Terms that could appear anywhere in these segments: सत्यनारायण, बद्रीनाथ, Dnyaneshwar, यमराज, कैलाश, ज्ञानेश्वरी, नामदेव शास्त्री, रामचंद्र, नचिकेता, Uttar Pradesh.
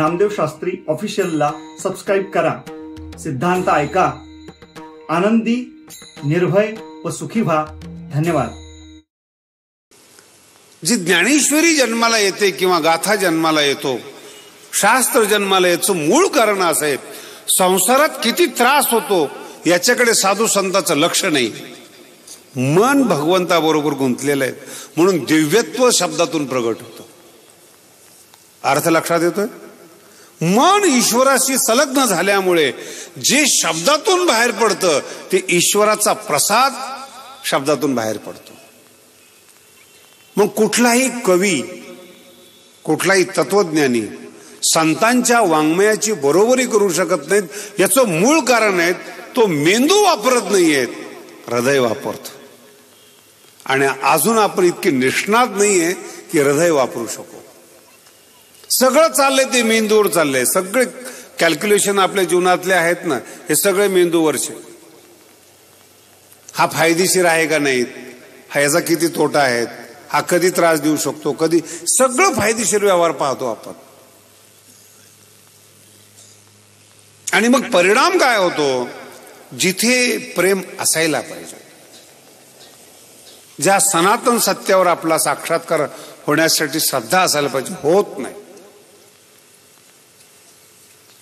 नामदेव शास्त्री ऑफिशियलला subscribe करा. सिद्धांत ऐका, आनंदी, निर्भय व सुखी व्हा. धन्यवाद. जी ज्ञानेश्वरी जन्माला येते किंवा गाथा जन्माला येतो, शास्त्र जन्माला येतो, मूळ कारण असं आहे संसारात किती त्रास होतो याच्याकडे साधू संतांचं लक्ष नाही. मन भगवंताबरोबर गुंतलेलं आहे म्हणून दिव्यत्व शब्दातून प्रगट होतं. अर्थ लक्षात येतोय? मन ईश्वराशी संलग्न झाल्यामुळे जे शब्दातून बाहेर पडतं ते ईश्वराचा प्रसाद शब्दातून बाहेर पडतो. मग कुठलाही कवी, कुठलाही तत्वज्ञानी संतांच्या वाङ्मयाची बरोबरी करू शकत नाहीत. याचं मूळ कारण आहे तो मेंदू वापरत नाहीये, हृदय वापरतो. आणि अजून आपण इतके निष्णात नाहीये की हृदय वापरू शकतो. सगळं चाललंय ते मेंदूवर चाललंय. सगळे कॅल्क्युलेशन आपल्या जीवनातले आहेत ना, हे सगळे मेंदूवरचे. हा फायदेशीर आहे का नाही, हा याचा किती तोटा आहेत, हा कधी त्रास देऊ शकतो, कधी, सगळं फायदेशीर व्यवहार पाहतो आपण. आणि मग परिणाम काय होतो? जिथे प्रेम असायला पाहिजे, ज्या सनातन सत्यावर आपला साक्षात्कार होण्यासाठी श्रद्धा असायला पाहिजे, होत नाही.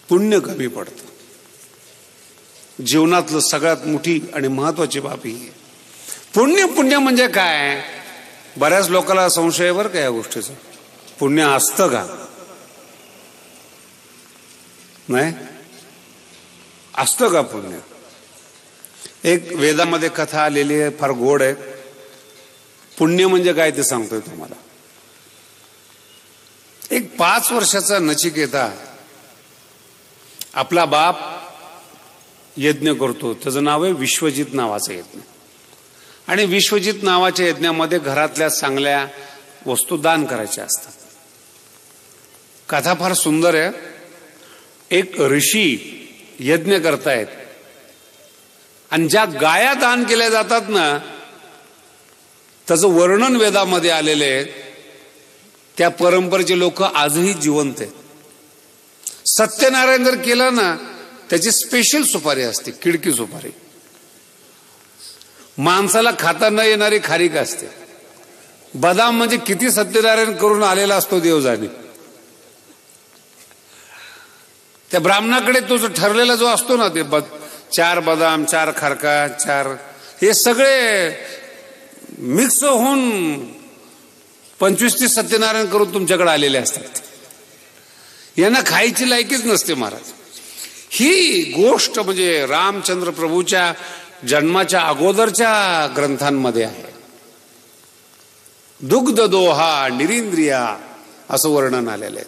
पुण्य कमी पडतं. जीवनातलं सगळ्यात मोठी आणि महत्वाची बाब ही आहे. पुण्य पुण्य म्हणजे काय? बऱ्याच लोकांना संशय आहे बरं का या गोष्टीचं. पुण्य असतं का? नाही असतं का पुण्य? एक वेदामध्ये कथा आलेली आहे, फार गोड आहे. पुण्य म्हणजे काय ते सांगतोय तुम्हाला. एक 5 वर्षाचा नचिकेता, आपला बाप यज्ञ करतो, त्याचं नाव आहे विश्वजित नावाचं यज्ञ. आणि विश्वजित नावाच्या यज्ञामध्ये घरातल्या चांगल्या वस्तू दान करायच्या असतात. कथा फार सुंदर आहे. एक ऋषी यज्ञ करतायत आणि ज्या गाया दान केल्या जातात ना, त्याचं वर्णन वेदामध्ये आलेलं आहे. त्या परंपरेचे लोक आजही जिवंत आहेत. सत्यनारायण जर केला ना, त्याची स्पेशल सुपारी असते, किडकी सुपारी. माणसाला खाता न येणारी खारीक असते. बदाम म्हणजे किती सत्यनारायण करून आलेला असतो देव जाणे. त्या ब्राह्मणाकडे तो जो ठरलेला जो असतो ना, ते 4 बदाम, 4 खारका, 4 हे सगळे मिक्स होऊन 25-30 सत्यनारायण करून तुमच्याकडे आलेले असतात. यांना खायची लायकीच नसते महाराज. ही गोष्ट म्हणजे रामचंद्र प्रभूच्या जन्माच्या अगोदरच्या ग्रंथांमध्ये आहे. दुग्ध दोहा निरिंद्रिया असं वर्णन आलेलं आहे.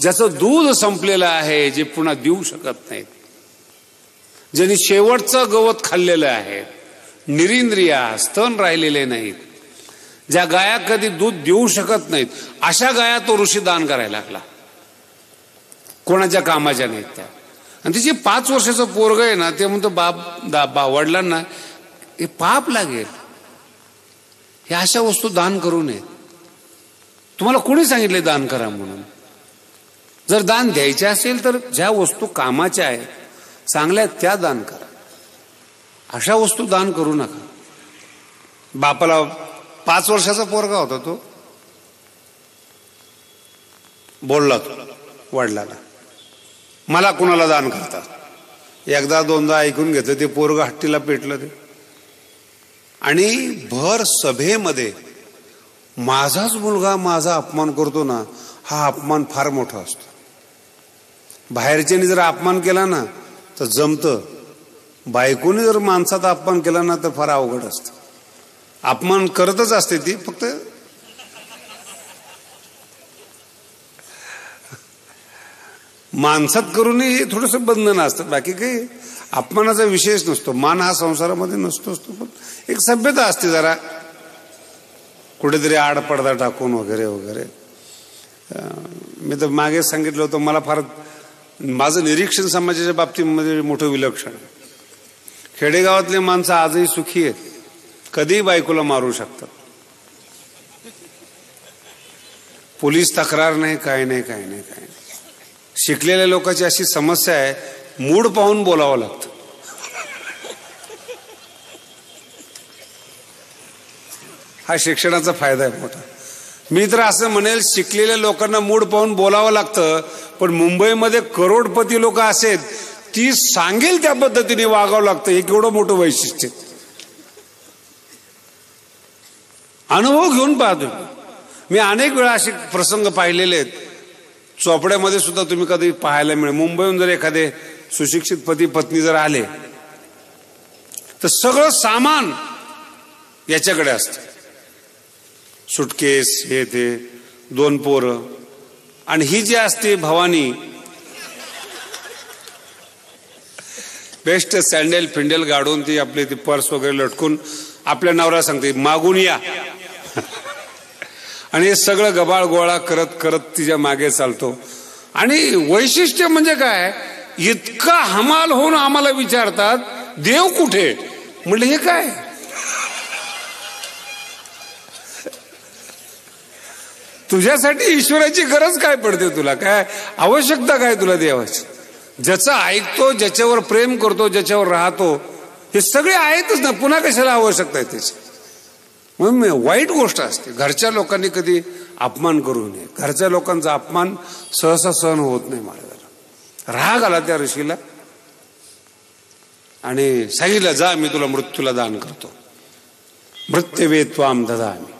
ज्याचं दूध संपलेलं आहे, जे पुन्हा देऊ शकत नाहीत, ज्यांनी शेवटचं गवत खाल्लेलं आहे, निरिंद्रिया स्तन राहिलेले नाहीत, ज्या गाया कधी दूध देऊ शकत नाहीत, अशा गाया तो ऋषी दान करायला लागला. कोणाच्या कामाच्या नाहीत त्या. आणि तिची 5 वर्षाचं पोरग आहे ना, ते म्हणतो बाप वडिलांना हे पाप लागेल, हे अशा वस्तू दान करू नये. तुम्हाला कोणी सांगितले दान करा म्हणून? जर दान द्यायचे असेल तर ज्या वस्तू कामाच्या आहेत, चांगल्या आहेत, त्या दान करा. अशा वस्तू दान करू नका. बापाला 5 वर्षाचा पोरगा होता तो, बोलला तो वडिलांना, मला कुणाला दान करता. 1-2दा ऐकून घेतलं, ते पोरग हट्टीला पेटलं ते. आणि भर सभेमध्ये माझाच मुलगा माझा अपमान करतो ना, हा अपमान फार मोठा असतो. बाहेरच्यानी जर अपमान केला ना तर जमतं, बायकोने जर माणसाचा अपमान केला ना तर फार अवघड असतं. अपमान करतच असते ती, फक्त माणसात करूनही थोडंसं बंधन असतं. बाकी काही अपमानाचा विषयच नसतो. मान हा संसारामध्ये नसतोच तो. पण एक सभ्यता असते जरा, कुठेतरी आडपडदा टाकून वगैरे वगैरे. मी तर मागे सांगितलं होतं, मला फार माझं निरीक्षण समाजाच्या बाबतीमध्ये मोठं विलक्षण. खेडेगावातले माणसं आजही सुखी आहेत. कधीही बायकोला मारू शकतात, पोलीस तक्रार नाही, काय नाही काय नाही काय नाही. शिकलेल्या लोकांची अशी समस्या आहे, मूड पाहून बोलावं लागतं. हा शिक्षणाचा फायदा आहे मोठा. मी तर असं म्हणेल, शिकलेल्या लोकांना मूड पाहून बोलावं लागतं, पण मुंबईमध्ये करोडपती लोक असेत ती सांगेल त्या पद्धतीने वागावं लागतं. हे केवढं मोठं वैशिष्ट्य. अनुभव घेऊन पाहतो मी. अनेक वेळा असे प्रसंग पाहिलेले आहेत. चोपड्यामध्ये सुद्धा तुम्ही कधी पाहायला मिळेल. मुंबईहून जर एखादे सुशिक्षित पती पत्नी जर आले तर सगळं सामान याच्याकडे असतं, सुटकेस, हे ते, दोन पोरं. आणि ही जी असते भवानी, बेस्ट सॅन्डल फिंडेल गाडून ती आपली ती पर्स वगैरे लटकून आपल्या नवऱ्याला सांगते, मागून या. आणि हे सगळं गबाळ गोळा करत करत तिच्या मागे चालतो. आणि वैशिष्ट्य म्हणजे काय, इतका हमाल होऊन आम्हाला विचारतात देव कुठे. म्हटलं हे काय, तुझ्यासाठी ईश्वराची गरज काय पडते, तुला काय आवश्यकता काय तुला देवाची. ज्याचा ऐकतो, ज्याच्यावर प्रेम करतो, ज्याच्यावर राहतो, हे सगळे आहेतच ना, पुन्हा कशाला आवश्यकता आहे त्याची. म्हणून वाईट गोष्ट असते. घरच्या लोकांनी कधी अपमान करू नये. घरच्या लोकांचा अपमान सहसा सहन होत नाही. महाराजाला राग आला त्या ऋषीला आणि सांगितलं, जा मी तुला मृत्यूला दान करतो, मृत्यवे त्वाम ददामि.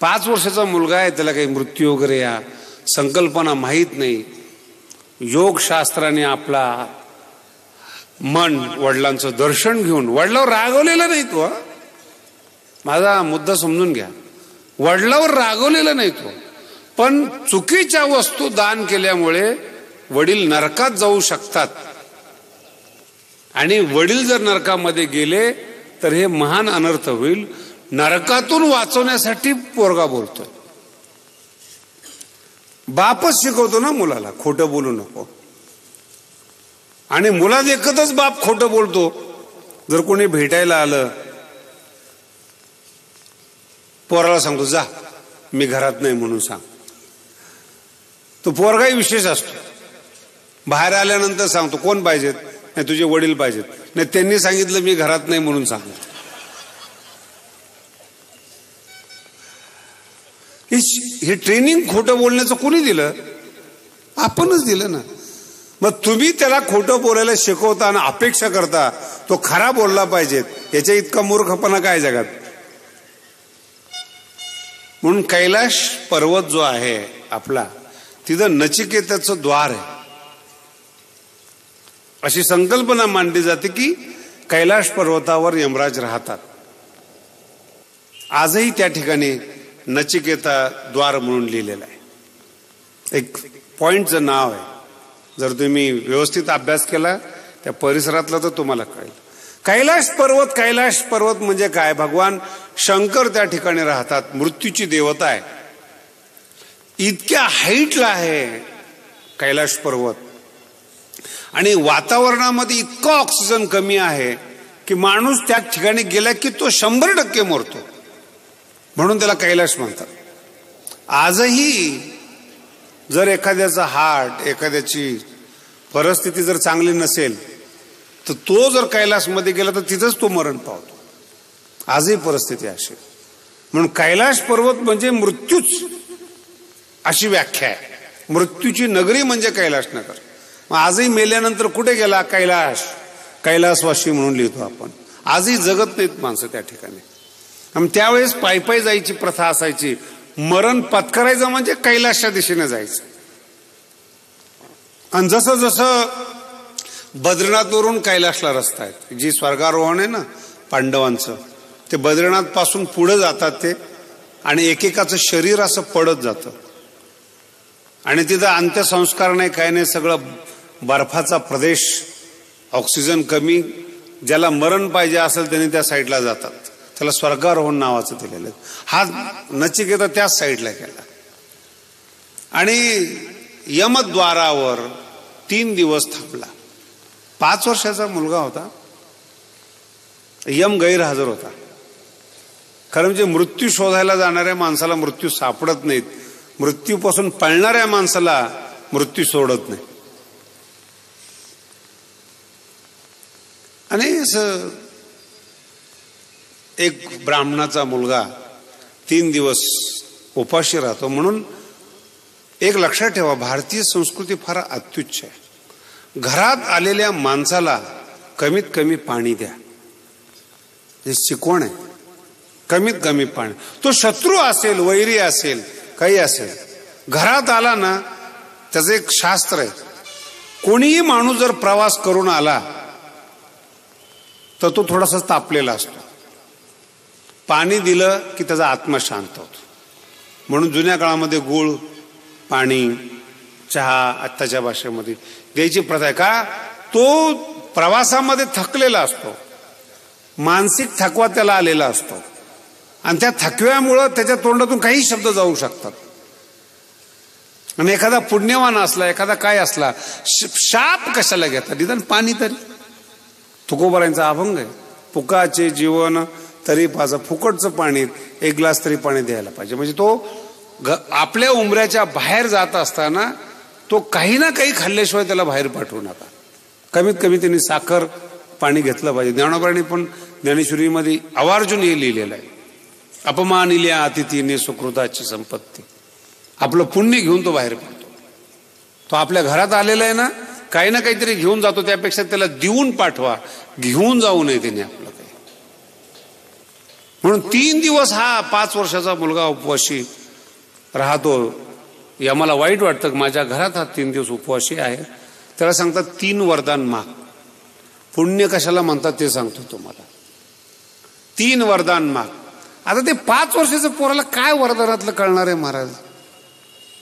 5 वर्षाचा मुलगा आहे, त्याला काही मृत्यू वगैरे या संकल्पना माहीत नाही. योगशास्त्राने आपला मन वडिलांचं दर्शन घेऊन, वडिलावर रागवलेला नाही तो, माझा मुद्दा समजून घ्या, वडिलावर रागवलेला नाही तो, पण चुकीच्या वस्तू दान केल्यामुळे वडील नरकात जाऊ शकतात. आणि वडील जर नरकामध्ये गेले तर हे महान अनर्थ होईल. नरकातून वाचवण्यासाठी पोरगा बोलतोय. बापच शिकवतो ना मुलाला, खोटं बोलू नको. आणि मुला देखतच बाप खोटं बोलतो. जर कोणी भेटायला आलं, पोराला सांगतो, जा मी घरात नाही म्हणून सांग. तो पोरगाही विशेष असतो. बाहेर आल्यानंतर सांगतो, कोण पाहिजेत, नाही तुझे वडील पाहिजेत, नाही त्यांनी सांगितलं मी घरात नाही म्हणून सांग. हे ट्रेनिंग खोटं बोलण्याचं कोणी दिलं, आपणच दिलं ना. मग तुम्ही त्याला खोटं बोलायला शिकवता आणि अपेक्षा करता तो खरा बोलला पाहिजे. याच्या इतका मूर्खपणा काय जगात. म्हणून कैलाश पर्वत जो आहे आपला, तिथं नचिकेताचं द्वार आहे. अशी संकल्पना मांडली जाते की कैलाश पर्वतावर यमराज राहतात. आजही त्या ठिकाणी नचिकेता द्वार म्हणून लिहिलेला आहे. एक पॉइंटचं नाव आहे. जर तुम्ही व्यवस्थित अभ्यास केला त्या परिसरातला तर तुम्हाला कळेल. कैलाश पर्वत, कैलाश पर्वत म्हणजे काय, भगवान शंकर त्या ठिकाणी राहतात. मृत्यूची देवता आहे. इतक्या हाईटला आहे कैलाश पर्वत. आणि वातावरणामध्ये इतका ऑक्सिजन कमी आहे की माणूस त्या ठिकाणी गेला की तो 100% मरतो. म्हणून त्याला कैलाश म्हणतात. आजही जर एखाद्याचा हार्ट, एखाद्याची परिस्थिती जर चांगली नसेल तर तो जर कैलाशमध्ये गेला तर तिथंच तो मरण पावतो. आजही परिस्थिती अशी. म्हणून कैलाश पर्वत म्हणजे मृत्यूच अशी व्याख्या आहे. मृत्यूची नगरी म्हणजे कैलाश नगर. मग आजही मेल्यानंतर कुठे गेला, कैलाश, कैलासवाशी म्हणून लिहितो आपण. आजही जगत नाहीत माणसं त्या ठिकाणी. आणि त्यावेळेस पायपाय जायची प्रथा असायची. मरण पत्करायचं म्हणजे कैलाशच्या दिशेने जायचं. आणि जसं जसं बद्रीनाथवरून कैलाशला रस्ता आहे, जी स्वर्गारोहण आहे ना पांडवांचं, ते बद्रीनाथ पासून पुढे जातात ते. आणि एकेकाचं शरीर असं पडत जातं. आणि तिथं अंत्यसंस्कार नाही, काय नाही, सगळं बर्फाचा प्रदेश, ऑक्सिजन कमी. ज्याला मरण पाहिजे असेल त्यांनी त्या साईडला जातात. त्याला स्वर्गारोहण नावाचं दिलेलं. हा नचिकेता त्याच साईडला गेला. आणि यमद्वारावर 3 दिवस थांबला. 5 वर्षाचा मुलगा होता. यम गैरहजर होता. खरं म्हणजे मृत्यू शोधायला जाणाऱ्या माणसाला मृत्यू सापडत नाहीत. मृत्यूपासून पळणाऱ्या माणसाला मृत्यू सोडत नाही. आणि असं एक ब्राह्मणाचा मुलगा 3 दिवस उपाशी राहतो. म्हणून एक लक्षात ठेवा, भारतीय संस्कृती फार अत्युच्च आहे. घरात आलेल्या माणसाला कमीत कमी पाणी द्या, हे शिकवण आहे. कमीत कमी पाणी, तो शत्रू असेल, वैरी असेल, काही असेल, घरात आला ना त्याचं एक शास्त्र आहे. कोणीही माणूस जर प्रवास करून आला तर तो थोडासा तापलेला असतो, पाणी दिलं की त्याचा आत्मा शांत होतो. म्हणून जुन्या काळामध्ये गुळ, पाणी, चहा आत्ताच्या भाषेमध्ये द्यायची प्रथा आहे. का तो प्रवासामध्ये थकलेला असतो, मानसिक थकवा त्याला आलेला असतो आणि त्या थकव्यामुळे त्याच्या तोंडातून काही शब्द जाऊ शकतात. आणि एखादा पुण्यवान असला, एखादा काय असला, शाप कशाला घेतात, निदान पाणी तरी. तुकोबारांचा अभंग आहे, फुकाचे जीवन तरी पाजा, फुकटचं पाणी, एक ग्लास तरी पाणी द्यायला पाहिजे. म्हणजे तो आपल्या उमऱ्याच्या बाहेर जात असताना तो काही ना काही खाल्ल्याशिवाय त्याला बाहेर पाठवू नका. कमीत कमी त्यांनी साखर, पाणी घेतलं पाहिजे. ज्ञानोबाने पण ज्ञानेश्वरीमध्ये आवर्जून हे लिहिलेलं आहे, अपमानिल्या अतिथीने सुकृताची संपत्ती. आपलं पुण्य घेऊन तो बाहेर पडतो. तो आपल्या घरात आलेला आहे ना, काही ना काहीतरी घेऊन जातो, त्यापेक्षा त्याला देऊन पाठवा, घेऊन जाऊ नये त्याने आपलं काही. म्हणून 3 दिवस हा 5 वर्षाचा मुलगा उपवाशी राहतो. या मला वाईट वाटतं की माझ्या घरात हा 3 दिवस उपवाशी आहे. त्याला सांगतात 3 वरदान माग. पुण्य कशाला म्हणतात ते सांगतो तुम्हाला. 3 वरदान माग. आता ते 5 वर्षाचं पोराला काय वरदानातलं कळणार आहे महाराज?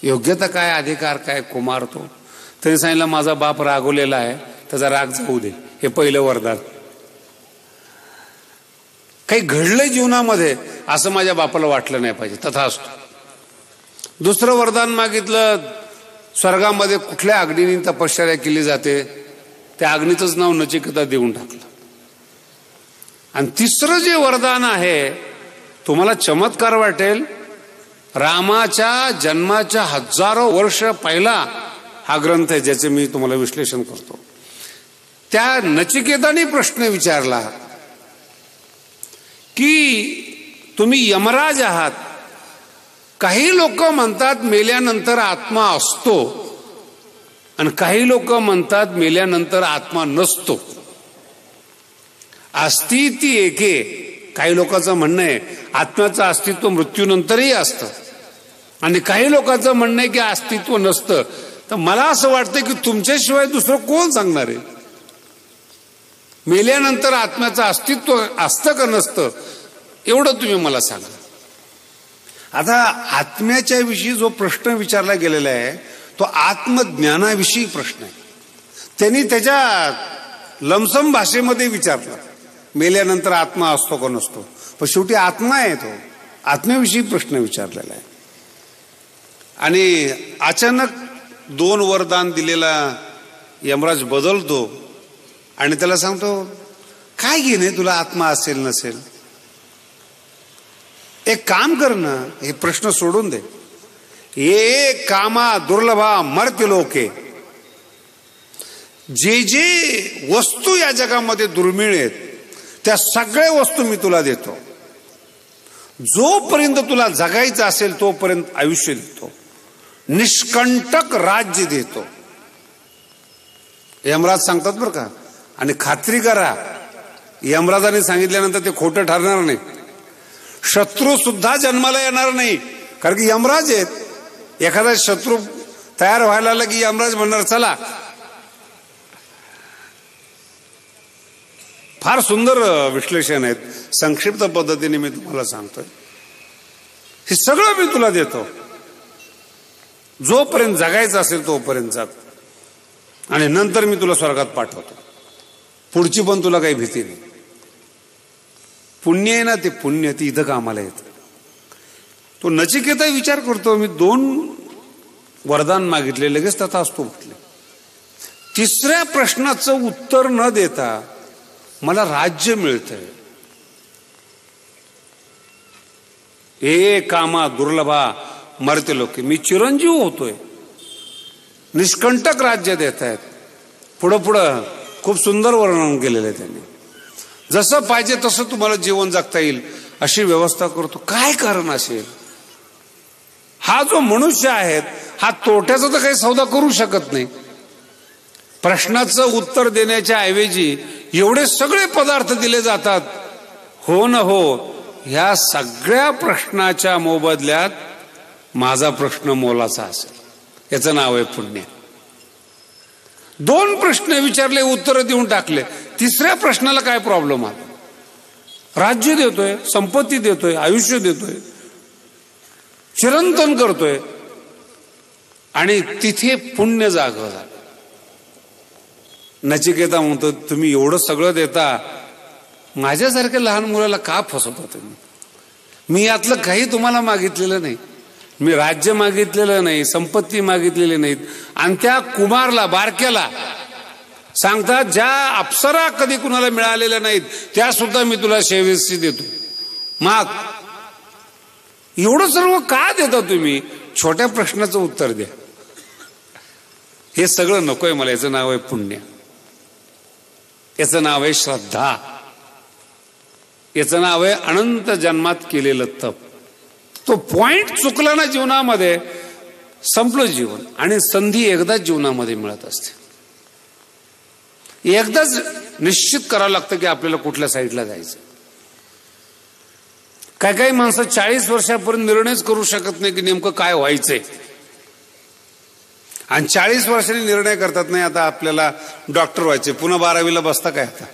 योग्यता काय, अधिकार काय, कुमार तो. त्याने सांगितलं माझा बाप रागवलेला आहे, त्याचा राग जाऊ दे, हे पहिलं वरदान. काही घडलंय जीवनामध्ये असं माझ्या बापाला वाटलं नाही पाहिजे, तथास्तु. 2रं वरदान मागितलं, स्वर्गामध्ये कुठल्या अग्नीने तपश्चर्या केली जाते, त्या अग्नीचंच नाव नचिकेता देऊन टाकलं. आणि तिसरं जे वरदान आहे, तुम्हाला चमत्कार वाटेल, रामाच्या जन्माच्या 1000 वर्ष पहिला हा ग्रंथ आहे, ज्याचे मी तुम्हाला विश्लेषण करतो. त्या नचिकेताने प्रश्न विचारला की तुम्ही यमराज आहात. काही लोक म्हणतात मेल्यानंतर आत्मा असतो आणि काही लोक म्हणतात मेल्यानंतर आत्मा नसतो. असती ती एके. काही लोकांचं म्हणणं आहे आत्म्याचं अस्तित्व मृत्यूनंतरही असतं आणि काही लोकांचं म्हणणं आहे की अस्तित्व नसतं. तर मला असं वाटतं की तुमच्याशिवाय दुसरं कोण सांगणार आहे? मेल्यानंतर आत्म्याचं अस्तित्व असतं का नसतं, एवढं तुम्ही मला सांगा. आता आत्म्याच्या विषयी जो प्रश्न विचारला गेलेला आहे तो आत्मज्ञानाविषयी प्रश्न आहे. त्यांनी त्याच्या लमसम भाषेमध्ये विचारला मेल्यानंतर आत्मा असतो का नसतो. पण शेवटी आत्मा आहे तो, आत्म्याविषयी प्रश्न विचारलेला आहे. आणि अचानक 2 वरदान दिलेला यमराज बदलतो आणि त्याला सांगतो काय घेणे तुला, आत्मा असेल नसेल, एक काम करणं, हे प्रश्न सोडून दे. ये कामा दुर्लभा मर्त्य लोके. जे जे वस्तू या जगामध्ये दुर्मिळ आहेत त्या सगळ्या वस्तू मी तुला देतो. जोपर्यंत तुला जगायचं असेल तोपर्यंत आयुष्य देतो, निष्कंटक राज्य देतो. यमराज सांगतात बरं का. आणि खात्री करा, यमराजाने सांगितल्यानंतर ते खोटं ठरणार नाही. शत्रू सुद्धा जन्माला येणार नाही, कारण की यमराज आहेत. एखादा शत्रू तयार व्हायला लागला की यमराज म्हणणार चला. फार सुंदर विश्लेषण आहेत, संक्षिप्त पद्धतीने मी तुम्हाला सांगतोय. हे सगळं मी तुला देतो, जोपर्यंत जगायचं असेल तोपर्यंत जग, आणि नंतर मी तुला स्वर्गात पाठवतो. पुढची पण तुला काही भीती नाही. पुण्य आहे ना ते पुण्य, ती इथं कामाला येतं. तो नचिकेता विचार करतो, मी 2 वरदान मागितले, लगेच तथास्तु म्हटले. 3ऱ्या प्रश्नाचं उत्तर न देता मला राज्य मिळतंय. ए कामा दुर्लभा मरते लोके. मी चिरंजीव होतोय, निष्कंटक राज्य देतायत. पुढं पुढं खूप सुंदर वर्णन केलेलं आहे त्यांनी. जसं पाहिजे तसं तुम्हाला जीवन जगता येईल अशी व्यवस्था करतो. काय कारण असेल? हा जो मनुष्य आहे हा तोट्याचा तर काही सौदा करू शकत नाही. प्रश्नाचं उत्तर देण्याच्या ऐवजी एवढे सगळे पदार्थ दिले जातात. हो न हो, ह्या सगळ्या प्रश्नाच्या मोबदल्यात माझा प्रश्न मोलाचा असेल. याचं नाव आहे पुण्य. दोन प्रश्न विचारले, उत्तर देऊन टाकले, तिसऱ्या प्रश्नाला काय प्रॉब्लेम आला? राज्य देतोय, संपत्ती देतोय, आयुष्य देतोय, चिरंतन करतोय आणि तिथे पुण्य जागा झालं. नचिकेता म्हणतो, तुम्ही एवढं सगळं देता, माझ्यासारख्या लहान मुलाला का फसवता तुम्ही? मी यातलं काही तुम्हाला मागितलेलं नाही. मी राज्य मागितलेलं नाही, संपत्ती मागितलेली नाहीत. आणि त्या कुमारला, बारक्याला सांगतात, ज्या अप्सरा कधी कुणाला मिळालेल्या नाहीत त्या सुद्धा मी तुला 26 देतो. माग, एवढं सर्व का देता तुम्ही? छोट्या प्रश्नाचं उत्तर द्या. हे सगळं नकोय मला. याचं नाव आहे पुण्य, याचं नाव आहे श्रद्धा, याचं नाव आहे अनंत जन्मात केलेलं तप. तो पॉइंट चुकला ना जीवनामध्ये, संपलं जीवन. आणि संधी एकदाच जीवनामध्ये मिळत असते. एकदाच निश्चित करावं लागतं की आपल्याला कुठल्या साईडला जायचं. काही काही माणसं 40 वर्षापर्यंत निर्णयच करू शकत नाही की नेमकं काय व्हायचंय. आणि 40 वर्षांनी निर्णय करतात, नाही आता आपल्याला डॉक्टर व्हायचे, पुन्हा 12वीला बसता काय? आता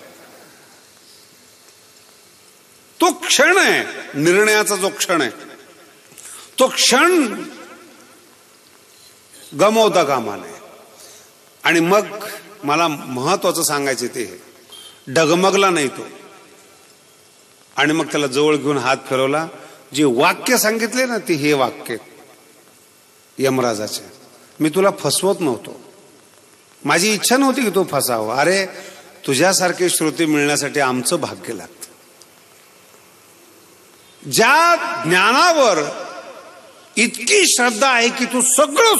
तो क्षण आहे, निर्णयाचा जो क्षण आहे तो क्षण गमवता कामा नये. आणि मग मला महत्वाचं सांगायचे ते, डगमगला नाही तो. आणि मग त्याला जवळ घेऊन हात फिरवला. जे वाक्य सांगितले ना ते हे वाक्य यमराजाचे, मी तुला फसवत नव्हतो, माझी इच्छा नव्हती की तो फसावा. अरे, तुझ्यासारखे श्रोते मिळण्यासाठी आमचं भाग्य लागतं. ज्या ज्ञानावर इतकी श्रद्धा आहे की तू सगळं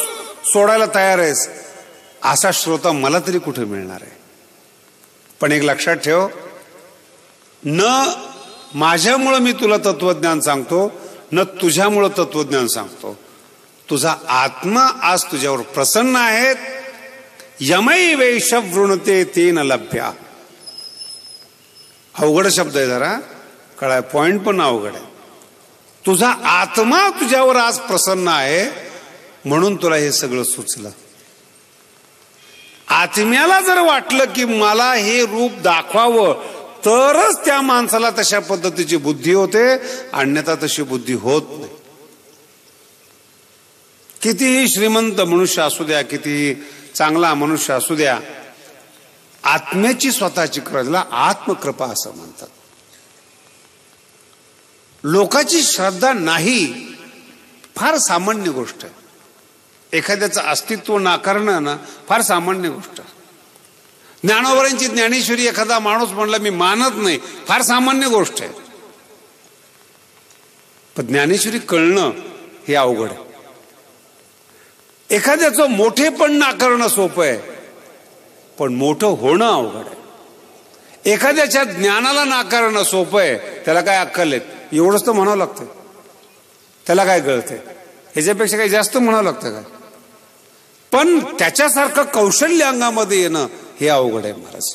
सोडायला तयार आहेस, असा श्रोता मला तरी कुठे मिळणार आहे? पण एक लक्षात ठेव, न माझ्यामुळं मी तुला तत्वज्ञान सांगतो, न तुझ्यामुळं तत्वज्ञान सांगतो. तुझा आत्मा आज तुझ्यावर प्रसन्न आहे. यमै वैष वृणते तेन लभ्या. अवघड शब्द आहे जरा, कळाय, पॉइंट पण अवघड आहे. तुझा आत्मा तुझ्यावर आज प्रसन्न आहे म्हणून तुला हे सगळं सुचलं. आत्म्याला जर वाटलं की मला हे रूप दाखवावं, तरच त्या माणसाला तशा पद्धतीची बुद्धी होते, अन्यथा तशी बुद्धी होत नाही. कितीही श्रीमंत मनुष्य असू द्या, कितीही चांगला मनुष्य असू द्या, आत्म्याची स्वतःची कृपेला आत्मकृपा असं म्हणतात. लोकांची श्रद्धा नाही फार सामान्य गोष्ट आहे. एखाद्याचं अस्तित्व नाकारणं ना फार सामान्य गोष्ट आहे. ज्ञानोबरांची ज्ञानेश्वरी, एखादा माणूस म्हणला मी मानत नाही, फार सामान्य गोष्ट आहे. पण ज्ञानेश्वरी कळणं हे अवघड आहे. एखाद्याचं मोठेपण नाकारणं सोपं आहे, पण मोठं होणं अवघड आहे. एखाद्याच्या ज्ञानाला नाकारणं सोपं आहे, त्याला काय अक्कल आहे एवढंच तर म्हणावं लागतं. त्याला काय कळतंय ह्याच्यापेक्षा काही जास्त म्हणावं लागतं काय? पण त्याच्यासारखं कौशल्य अंगामध्ये येणं हे अवघड आहे महाराज.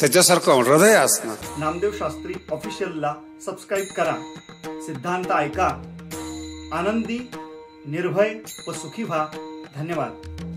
त्याच्यासारखं हृदय असणं. नामदेव शास्त्री ऑफिशियलला सबस्क्राईब करा. सिद्धांत ऐका, आनंदी, निर्भय व सुखी व्हा. धन्यवाद.